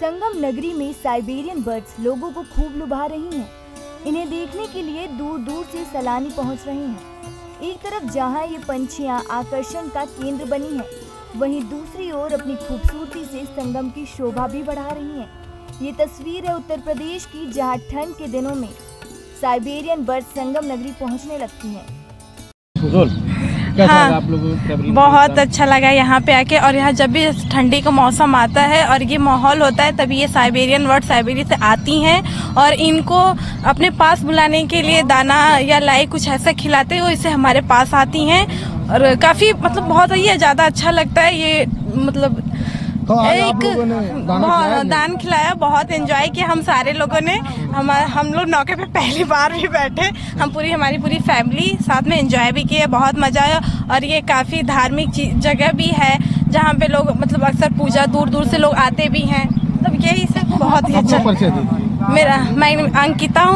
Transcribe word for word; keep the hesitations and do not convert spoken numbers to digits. संगम नगरी में Siberian birds लोगों को खूब लुभा रही हैं। इन्हें देखने के लिए दूर दूर से सैलानी पहुंच रहे हैं। एक तरफ जहां ये पंछियां आकर्षण का केंद्र बनी हैं, वहीं दूसरी ओर अपनी खूबसूरती से संगम की शोभा भी बढ़ा रही हैं। ये तस्वीर है उत्तर प्रदेश की, जहाँ ठंड के दिनों में साइबेरियन बर्ड संगम नगरी पहुँचने लगती है। हाँ, आप लोगों बहुत अच्छा लगा यहाँ पे आके। और यहाँ जब भी ठंडी का मौसम आता है और ये माहौल होता है, तभी ये साइबेरियन बर्ड साइबेरिया से आती हैं और इनको अपने पास बुलाने के लिए दाना या लाई कुछ ऐसा खिलाते हो, इससे हमारे पास आती हैं और काफ़ी मतलब बहुत ही ज़्यादा अच्छा लगता है। ये मतलब तो एक दान, दान खिलाया, बहुत एंजॉय किया हम सारे लोगों ने। हम हम लोग नौके पे पहली बार भी बैठे, हम पूरी हमारी पूरी फैमिली साथ में एंजॉय भी किए, बहुत मज़ा आया। और ये काफ़ी धार्मिक जगह भी है जहाँ पे लोग मतलब अक्सर पूजा दूर दूर से लोग आते भी हैं, मतलब यही सब बहुत ही अच्छा। मेरा मैं अंकिता हूँ।